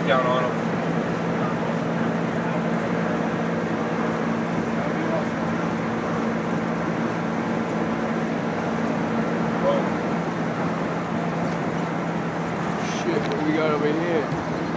back down on them. Whoa. Shit, what do we got over here?